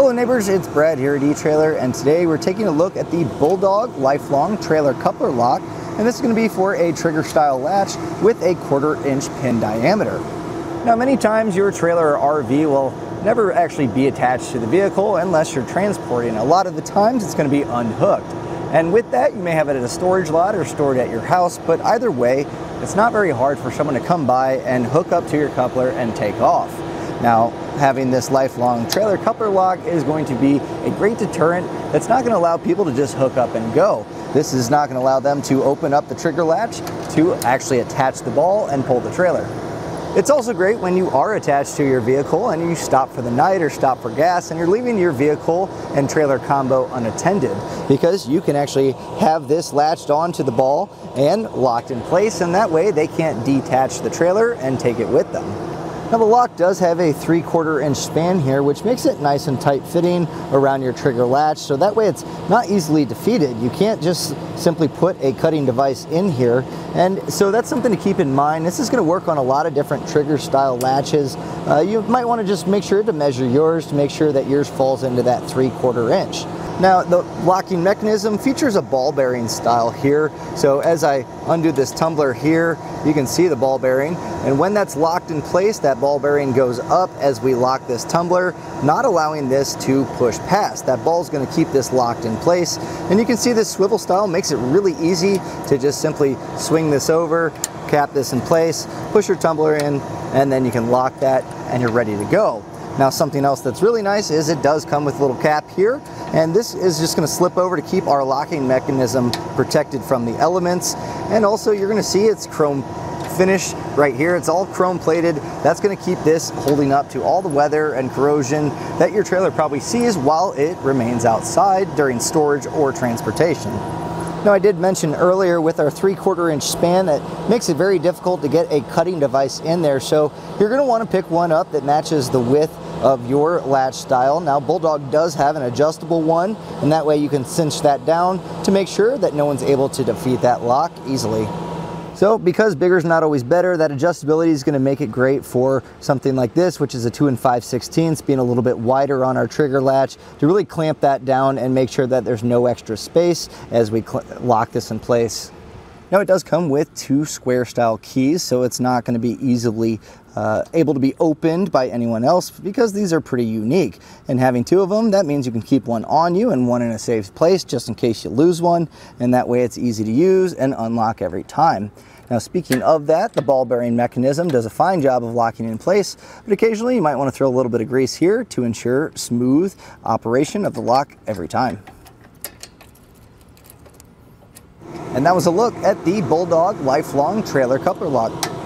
Hello neighbors, it's Brad here at eTrailer, and today we're taking a look at the Bulldog Lifelong Trailer Coupler Lock, and this is going to be for a trigger style latch with a 1/4 inch pin diameter. Now many times your trailer or RV will never actually be attached to the vehicle unless you're transporting. A lot of the times it's going to be unhooked, and with that you may have it at a storage lot or stored at your house, but either way it's not very hard for someone to come by and hook up to your coupler and take off. Now, having this lifelong trailer coupler lock is going to be a great deterrent. That's not going to allow people to just hook up and go. This is not going to allow them to open up the trigger latch to actually attach the ball and pull the trailer. It's also great when you are attached to your vehicle and you stop for the night or stop for gas and you're leaving your vehicle and trailer combo unattended, because you can actually have this latched onto the ball and locked in place, and that way they can't detach the trailer and take it with them. Now the lock does have a 3/4 inch span here, which makes it nice and tight fitting around your trigger latch, so that way it's not easily defeated. You can't just simply put a cutting device in here, and so that's something to keep in mind. This is going to work on a lot of different trigger style latches. You might want to just make sure to measure yours to make sure that yours falls into that 3/4 inch. Now the locking mechanism features a ball bearing style here, so as I undo this tumbler here you can see the ball bearing, and when that's locked in place that ball bearing goes up as we lock this tumbler, not allowing this to push past. That ball is going to keep this locked in place, and you can see this swivel style makes it really easy to just simply swing this over, cap this in place, push your tumbler in, and then you can lock that and you're ready to go. Now something else that's really nice is it does come with a little cap here, and this is just going to slip over to keep our locking mechanism protected from the elements. And also you're going to see it's chrome finish right here. It's all chrome plated. That's going to keep this holding up to all the weather and corrosion that your trailer probably sees while it remains outside during storage or transportation. Now I did mention earlier with our 3/4 inch span that makes it very difficult to get a cutting device in there, so you're going to want to pick one up that matches the width of your latch style. Now Bulldog does have an adjustable one, and that way you can cinch that down to make sure that no one's able to defeat that lock easily. So because bigger is not always better, that adjustability is going to make it great for something like this, which is a 2 5/16, being a little bit wider on our trigger latch to really clamp that down and make sure that there's no extra space as we lock this in place. Now it does come with 2 square style keys, so it's not going to be easily able to be opened by anyone else, because these are pretty unique. And having 2 of them, that means you can keep one on you and one in a safe place just in case you lose one, and that way it's easy to use and unlock every time. Now speaking of that, the ball bearing mechanism does a fine job of locking in place, but occasionally you might want to throw a little bit of grease here to ensure smooth operation of the lock every time. And that was a look at the Bulldog Lifelong Trailer Coupler Lock.